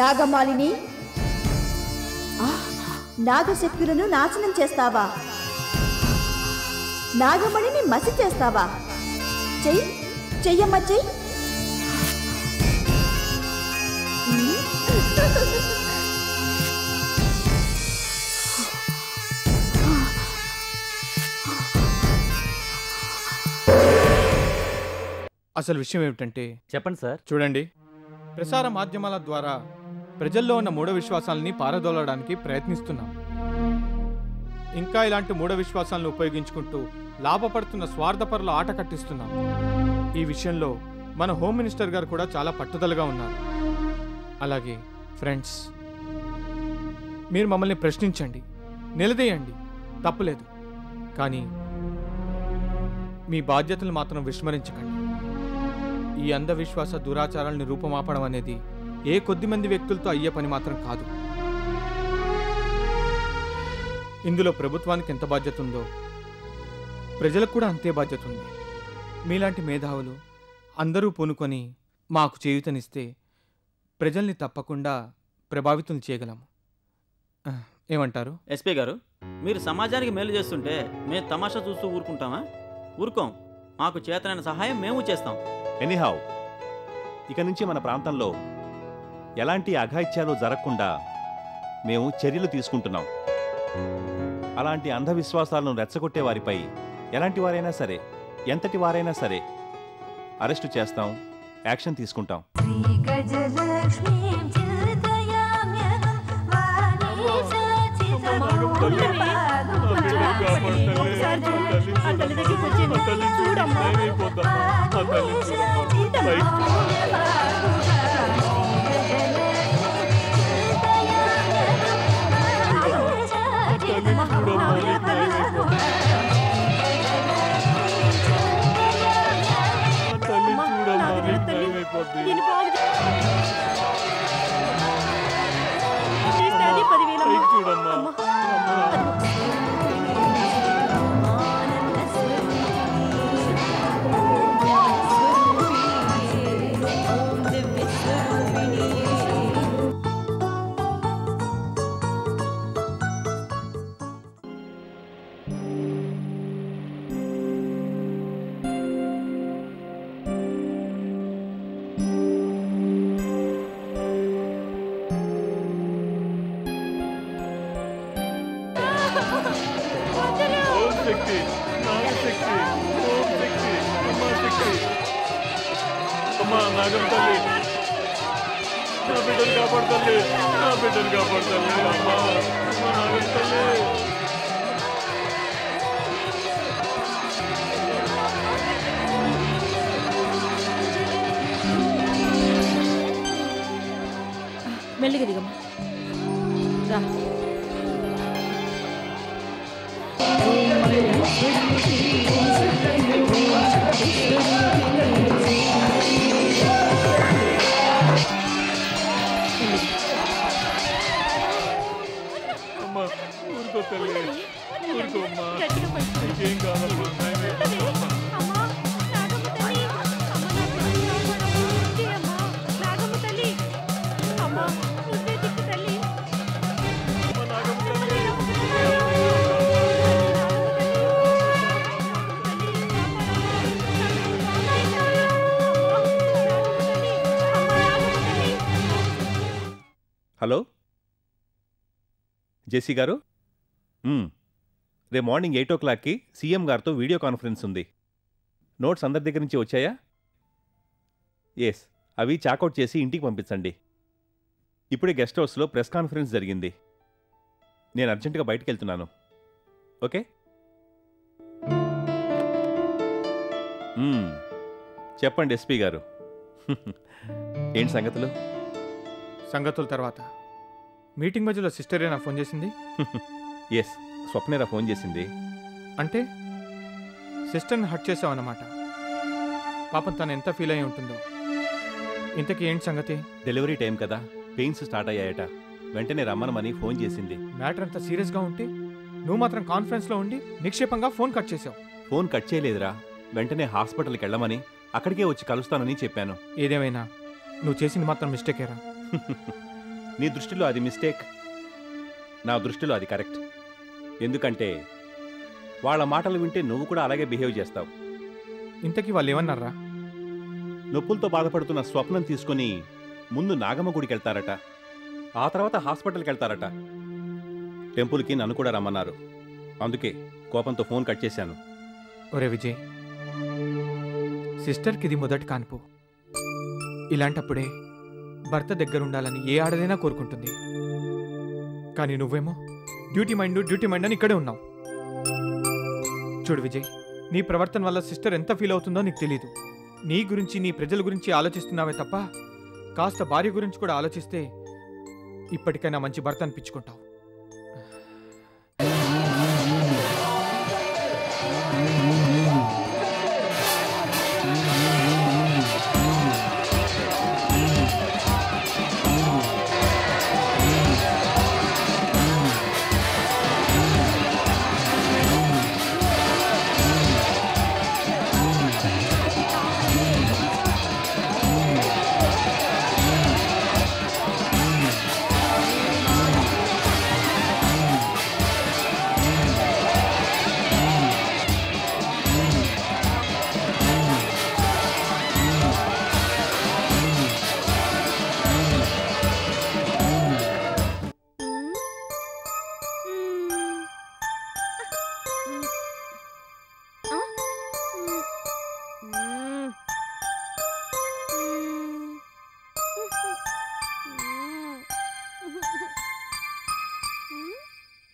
నాగమాలిని నాగశక్తులను నాశనం చేస్తావా? నాగమణిని మసి చేస్తావా? చెయ్యి చెయ్యమ్మ చెయ్యి. అసలు విషయం ఏమిటంటే, చెప్పండి సార్. చూడండి, ప్రసార మాధ్యమాల ద్వారా ప్రజల్లో ఉన్న మూఢ విశ్వాసాలని పారదోలడానికి ప్రయత్నిస్తున్నాం. ఇంకా ఇలాంటి మూఢ విశ్వాసాలను ఉపయోగించుకుంటూ లాభపడుతున్న స్వార్థపరుల ఆట కట్టిస్తున్నాం. ఈ విషయంలో మన హోమ్ మినిస్టర్ గారు కూడా చాలా పట్టుదలగా ఉన్నారు. అలాగే ఫ్రెండ్స్, మీరు మమ్మల్ని ప్రశ్నించండి, నిలదీయండి, తప్పులేదు. కానీ మీ బాధ్యతలు మాత్రం విస్మరించకండి. ఈ అంధవిశ్వాస దురాచారాలను రూపమాపడం అనేది ఏ కొద్దిమంది వ్యక్తులతో అయ్యే పని మాత్రం కాదు. ఇందులో ప్రభుత్వానికి ఎంత బాధ్యత ఉందో ప్రజలకు కూడా అంతే బాధ్యత ఉంది. మీలాంటి మేధావులు అందరూ పూనుకొని మాకు చేయూతనిస్తే ప్రజల్ని తప్పకుండా ప్రభావితం చేయగలము. ఏమంటారు ఎస్పీ గారు? మీరు సమాజానికి మేలు చేస్తుంటే మేము తమాషా చూస్తూ ఊరుకుంటామా? ఊరుకోం. మాకు చేతనైన సహాయం మేము చేస్తాం. ఎనీహౌ, ఇక నుంచి మన ప్రాంతంలో ఎలాంటి అఘాయిత్యాలు జరగకుండా మేము చర్యలు తీసుకుంటున్నాం. అలాంటి అంధవిశ్వాసాలను రెచ్చగొట్టే వారిపై ఎలాంటి వారైనా సరే, ఎంతటి వారైనా సరే అరెస్టు చేస్తాం, యాక్షన్ తీసుకుంటాం. హలో జేసీ గారు, రేపు మార్నింగ్ 8 o'clockకి సీఎం గారితో వీడియో కాన్ఫరెన్స్ ఉంది. నోట్స్ అందరి దగ్గర నుంచి వచ్చాయా? ఎస్, అవి చాకౌట్ చేసి ఇంటికి పంపించండి. ఇప్పుడే గెస్ట్ హౌస్లో ప్రెస్ కాన్ఫరెన్స్ జరిగింది. నేను అర్జెంటుగా బయటకు వెళ్తున్నాను. ఓకే చెప్పండి ఎస్పీ గారు, ఏంటి సంగతులు? సంగతుల తర్వాత మీటింగ్ మధ్యలో సిస్టరేనా ఫోన్ చేసింది? ఎస్, స్వప్నేరా ఫోన్ చేసింది. అంటే సిస్టర్ని హట్ చేసావన్నమాట. పాపం తను ఎంత ఫీల్ అయి ఉంటుందో. ఇంతకీ ఏంటి సంగతి? డెలివరీ టైం కదా, పెయిన్స్ స్టార్ట్ అయ్యాయట. వెంటనే రమ్మనమని ఫోన్ చేసింది. మ్యాటర్ అంతా సీరియస్గా ఉంటే నువ్వు మాత్రం కాన్ఫరెన్స్లో ఉండి నిక్షేపంగా ఫోన్ కట్ చేసావు. ఫోన్ కట్ చేయలేదురా, వెంటనే హాస్పిటల్కి వెళ్ళమని అక్కడికే వచ్చి కలుస్తానని చెప్పాను. ఏదేమైనా నువ్వు చేసింది మాత్రం మిస్టేకేరా. नी दृष्टिलो अदि मिस्टेक ना दृष्टिलो अदि करेक्ट ఎందుకంటే వాళ్ళ మాటలు వింటే నువ్వు కూడా అలాగే బిహేవ్ చేస్తావు ఇంతకి వాళ్ళు ఏమన్నారా నొప్పులతో బాధపడుతున్న స్వప్నం తీసుకొని ముందు నాగమ్మ గుడికి వెళ్తారట ఆ తర్వాత హాస్పిటల్కి వెళ్తారట టెంపుల్ కి నన్ను కూడా రమ్మన్నారు అందుకే కోపంతో ఫోన్ కట్ చేశాను ఒరే విజయ్ సిస్టర్ కిది మొదట కాన్పు ఇలాంటప్పుడే భర్త దగ్గర ఉండాలని ఏ ఆడదైనా కోరుకుంటుంది కానీ నువ్వేమో ड्यूटी मैंड इकड़े उन्नाव चूड़ विजय नी प्रवर्तन वाला सिस्टर एंता फील अवुतुंदो नीकु तेलियदु नी गुरिंची नी प्रजल गुरिंची आलोचिस्तुन्नावे तप्प कास्त भार्य गुरिंची कूडा आलोचिस्ते इप्पटिकैना मंची भर्त अनिपिंचुकुंटाव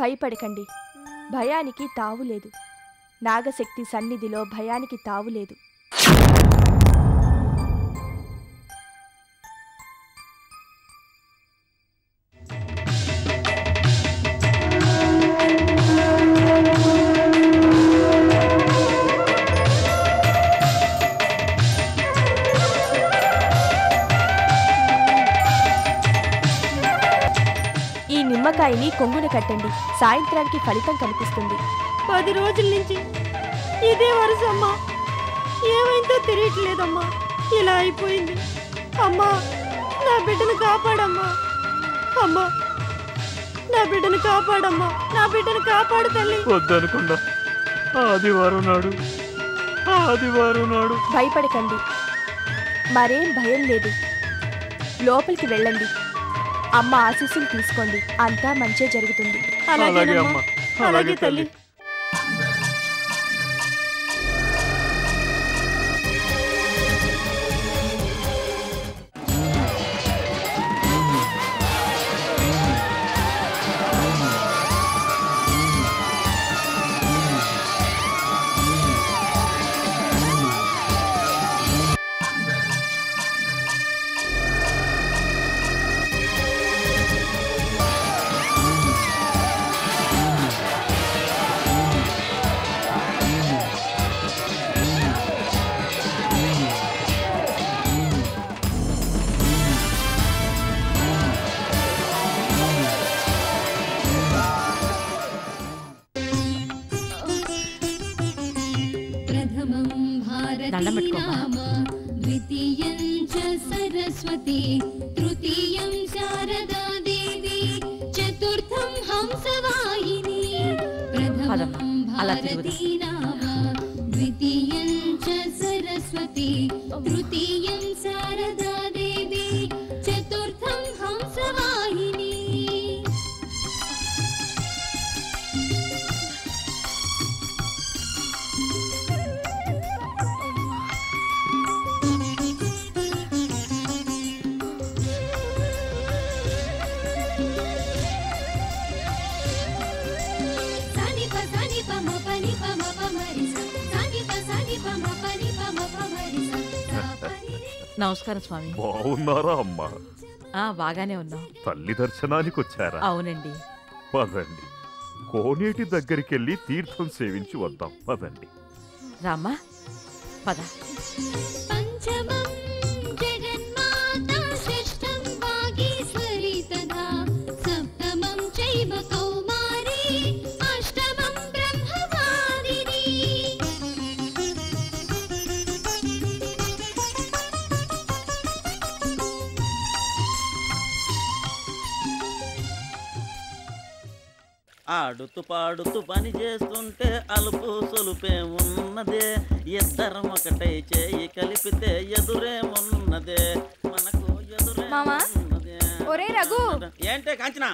భయపడకండి భయానికి తావు లేదు నాగశక్తి సన్నిధిలో భయానికి తావు లేదు నిమ్మకాయని కొంగున కట్టండి సాయంత్రానికి ఫలితం కనిపిస్తుంది 10 రోజుల నుంచి ఇదే వరుసమ్మ ఏమైందో తెలియట్లేదమ్మ ఇలా అయిపోయింది అమ్మ నా బిడ్డను కాపాడమ్మ అమ్మ నా బిడ్డను కాపాడమ్మ నా బిడ్డను కాపాడు తల్లి వద్దనుకున్నా ఆదివారం నాడు భయపడకండి మరేం భయం లేదు లోపలికి వెళ్ళండి అమ్మ ఆశీస్సులు తీసుకోండి అంతా మంచి జరుగుతుంది అలాగే అమ్మ అలాగే తల్లి नमस्कार स्वामी బాగున్నారా అమ్మా ఆ బాగానే ఉన్నాం తల్లి దర్శనానికి వచ్చారా అవునండి పదండి కోనేటి దగ్గరికి వెళ్లి తీర్థం సేవించి వద్దాం పదండి రామా పద పంచమం జగన్మాత శ్రేష్టం వాగీశ్వరి తదా సప్తమం చైవ కౌమారి అష్టమం బ్రహ్మవారిని ఆడుతూ పాడుతూ పని చేస్తుంటే అలుపు సొలుపే ఉన్నదే, ఇద్దరం ఒకటై చేయి కలిపితే ఎదురే ఉన్నదే, మనకు ఎదురే ఉన్నదే. ఒరే రఘు, ఏంటే కాంచన?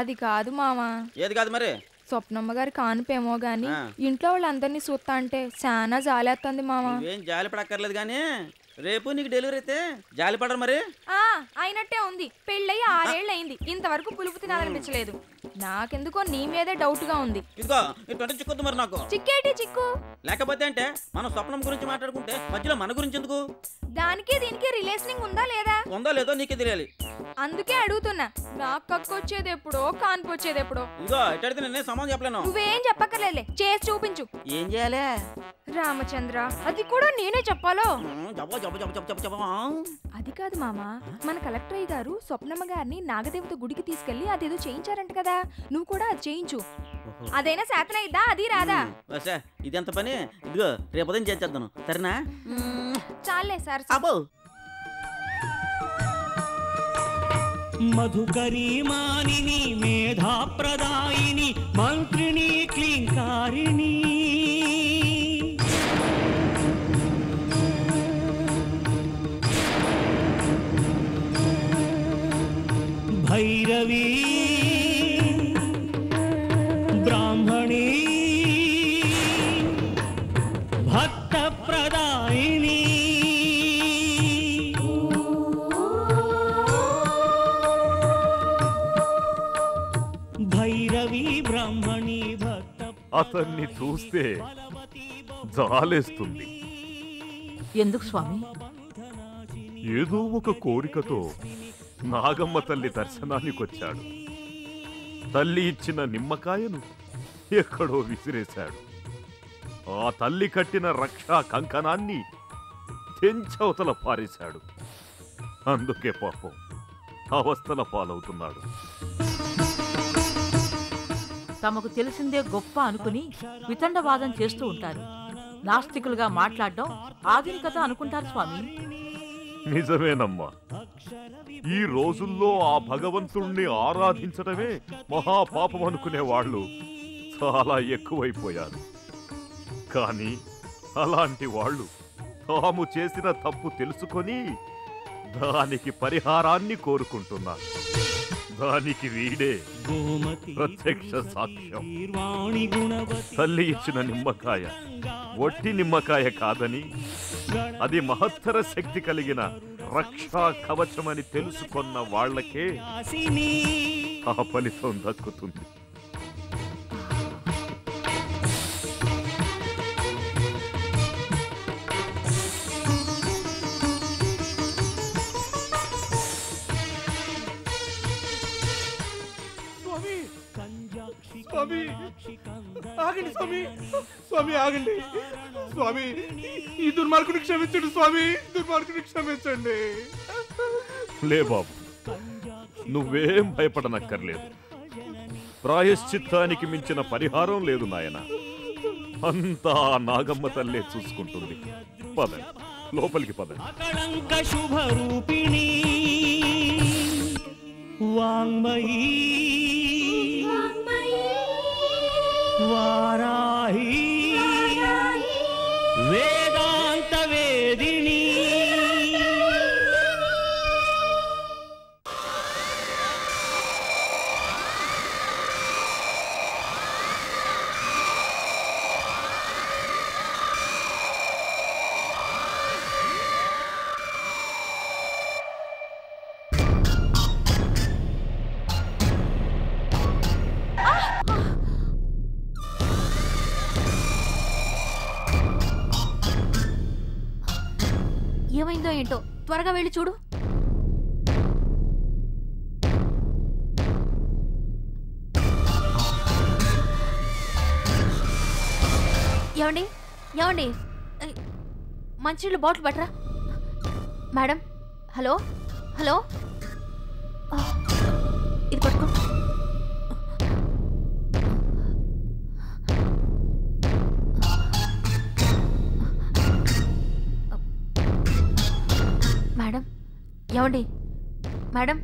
అది కాదు మామా. ఏది కాదు మరి? స్వప్నమ్మ గారి కానుపేమో గాని ఇంట్లో వాళ్ళందరినీ చూస్తా అంటే చాలా జాలేస్తుంది మామా. ఏం జాలి పడక్కర్లేదు గానీ రేపు నీకు డెలివరీ అయితే జాలిపడరు మరి? అయినట్టే ఉంది. పెళ్ళయి 6 ఏళ్ళు అయింది, ఇంతవరకు పులుపు తినాలనిపించలేదు. నాకెందుకో నీ మీదే డౌట్ గా ఉంది. ఇదిగో ఇటువంటి చిక్కొద్దు మరి. నాకు చిక్కేటి చిక్కు లేకపోతే అంటే మనం స్వప్నం గురించి మాట్లాడుకుంటే మధ్యలో మన గురించి ఎందుకు? దానికి దీనికి రిలేషనింగ్ ఉందా లేదా? ఉందో లేదో నీకే తెలియాలి, అందుకే అడుగుతున్నా. నాకు కక్కు వచ్చేది ఎప్పుడో, కాన్పు వచ్చేది ఎప్పుడో. ఇదిగో ఎట్టడితే నేనే సమాధానం చెప్పలేను. నువ్వేం చెప్పక్కర్లేదులే, చేసి చూపించు. ఏం చేయాలి రామచంద్ర? అది కూడా నేనే చెప్పాలో? అది కాదు మామ, మన కలెక్టర్ గారు స్వప్నమ్మ గారిని నాగదేవత గుడికి తీసుకెళ్లి అదేదో చేయించారంట కదా, నువ్వు కూడా అది చేయించు. అదైనా శాతన అయిద్దా? అది రాదా? ఇదెంత పని? ఇదిగో రేపదం చేసేద్దాను సరేనా? చాలే సార్. మధుకరీమానిని మేధా ప్రదాయిని మంత్రిని క్లీంకారిని भैरवी ब्राह्मणी भक्त प्रदायिनी भैरवी ब्राह्मणी भक्त అతన్ని చూస్తే జాలేస్తుంది. ఎందుకు స్వామి? ఏదో ఒక కోరికతో నాగమ్మ తల్లి దర్శనానికి వచ్చాడు. తల్లి ఇచ్చిన నిమ్మకాయను ఎక్కడో విసిరేశాడు. ఆ తల్లి కట్టిన రక్షా కంకణాన్ని తెంచవతల పారేశాడు. అందుకే పాపం అవస్థల పాలవుతున్నాడు. తమకు తెలిసిందే గొప్ప అనుకుని వితండవాదం చేస్తూ ఉంటారు. నాస్తికులుగా మాట్లాడడం ఆధునికత అనుకుంటారు స్వామి. నిజమేనమ్మా, ఈ రోజుల్లో ఆ భగవంతుణ్ణి ఆరాధించడమే మహాపాపం అనుకునేవాళ్ళు చాలా ఎక్కువైపోయారు. కానీ అలాంటి వాళ్ళు తాము చేసిన తప్పు తెలుసుకొని దానికి పరిహారాన్ని కోరుకుంటున్నారు. దానికి వీడే ప్రత్యక్ష సాక్ష్యం. తల్లి ఇచ్చిన నిమ్మకాయ ఒట్టి నిమ్మకాయ కాదని, అది మహత్తర శక్తి కలిగిన రక్షా కవచమని తెలుసుకున్న వాళ్ళకే ఆ ఫలితం దక్కుతుంది. స్వామి ఆగండి, స్వామి స్వామి ఆగండి, స్వామి ఈ దుర్మార్గుని క్షమించండి, స్వామి దుర్మార్గుని క్షమించండి. లే బాబు, నువ్వేం భయపడనక్కర్లేదు. ప్రాయశ్చిత్తానికి మించిన పరిహారం లేదు నాయన. అంతా నాగమ్మ తల్లే చూసుకుంటుంది. పద, లోపలికి పద. శుభరూపిణి వాంగ్మయీ వారాహి వేదాంత వేదిని. ఏమైందో ఏంటో, త్వరగా వెళ్ళి చూడు. ఏమండి ఏమండి, మంచినీళ్ళు బాటిల్ పట్టరా మేడం. హలో హలో, ఇది పట్టుకో. ఏమండి మేడం,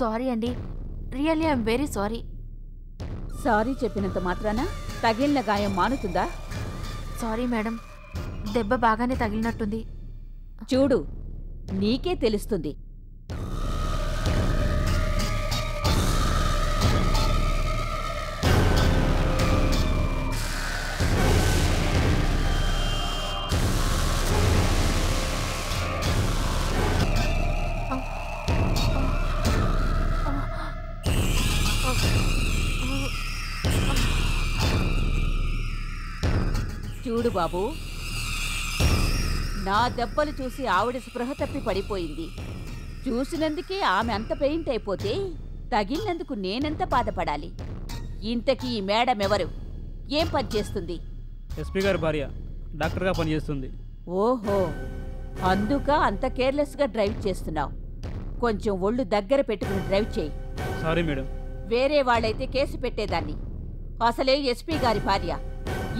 సారీ అండి, really I am very sorry. Sorry చెప్పినంత మాత్రాన తగిలిన గాయం మానుతుందా? సారీ మేడం, దెబ్బ బాగానే తగిలినట్టుంది. చూడు, నీకే తెలుస్తుంది. చూడు బాబు, నా దెబ్బలు చూసి ఆవిడ స్పృహ తప్పి పడిపోయింది. చూసినందుకే ఆమె అంత పెయింట్ అయిపోతే తగిలినందుకు నేనెంత బాధపడాలి? ఇంతకీ ఈ మేడం ఎవరు? ఏం పని చేస్తుంది? ఎస్పీ గారి భార్య, డాక్టర్గా పనిచేస్తుంది. ఓహో, అందుక అంత కేర్లెస్గా డ్రైవ్ చేస్తున్నావు. కొంచెం ఒళ్ళు దగ్గర పెట్టుకుని డ్రైవ్ చేయి. Sorry madam. వేరే వాళ్ళైతే కేసు పెట్టేదాన్ని. అసలే ఎస్పీ గారి భార్య,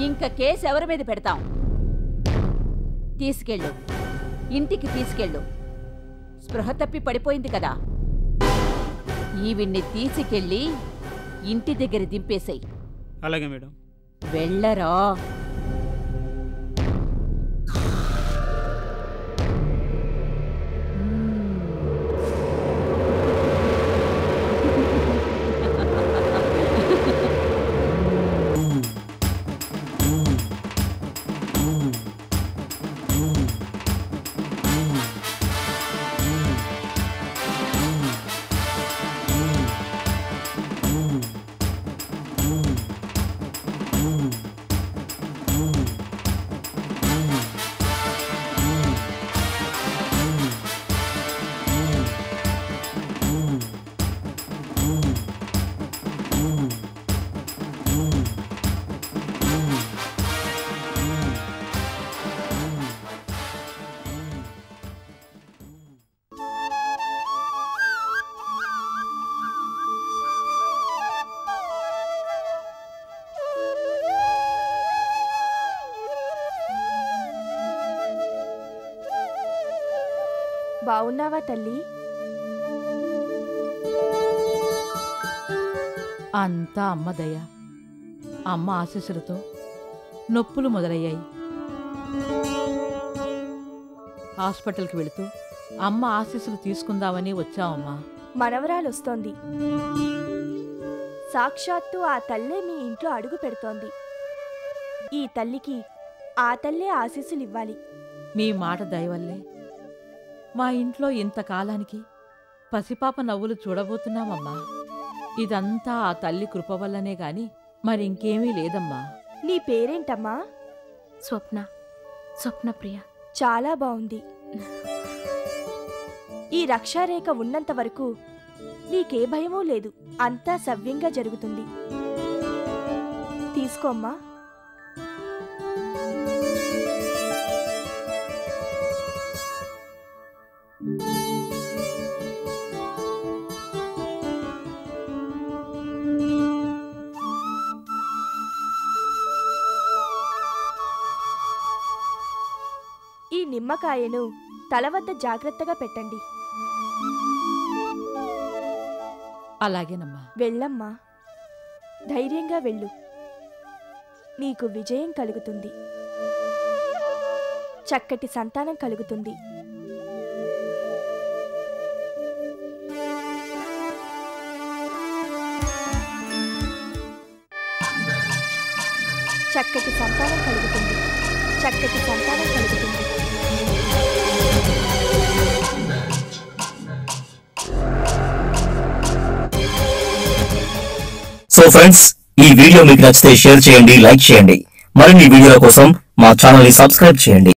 ఇంక కేసు ఎవరి మీద పెడతాం? తీసుకెళ్ళు, ఇంటికి తీసుకెళ్ళు. స్పృహ తప్పి పడిపోయింది కదా, ఈవిడ్ని తీసుకెళ్ళి ఇంటి దగ్గర దింపేశాయి. అలాగే మేడం. వెళ్ళరా. బావున్నావా తల్లి? అంతా అమ్మ దయ, అమ్మ ఆశీస్సులతో. నొప్పులు మొదలయ్యాయి. హాస్పిటల్కి వెళుతూ అమ్మ ఆశీస్సులు తీసుకుందామని వచ్చావమ్మా. మనవరాలొస్తోంది. సాక్షాత్తు ఆ తల్లే మీ ఇంట్లో అడుగు పెడుతోంది. ఈ తల్లికి ఆ తల్లే ఆశీస్సులు ఇవ్వాలి. మీ మాట దయవల్లే మా ఇంట్లో ఇంతకాలానికి పసిపాప నవ్వులు చూడబోతున్నామమ్మా. ఇదంతా ఆ తల్లి కృప వల్లనే గాని మరింకేమీ లేదమ్మా. నీ పేరేంటమ్మా? స్వప్న. స్వప్న ప్రియ. చాలా బాగుంది. ఈ రక్షారేఖ ఉన్నంత వరకు నీకే భయమూ లేదు. అంతా సవ్యంగా జరుగుతుంది. తీసుకోమ్మా. నిమ్మకాయను తల వద్ద జాగ్రత్తగా పెట్టండి. అలాగేనమ్మా. వెళ్ళమ్మా, ధైర్యంగా వెళ్ళు. నీకు విజయం కలుగుతుంది. చక్కటి సంతానం కలుగుతుంది. చక్కటి సంతానం కలుగుతుంది. చక్కటి సంతానం కలుగుతుంది. సో ఫ్రెండ్స్, ఈ వీడియో మీకు నచ్చితే షేర్ చేయండి, లైక్ చేయండి. మరిన్ని వీడియోల కోసం మా ఛానల్ ని సబ్స్క్రైబ్ చేయండి.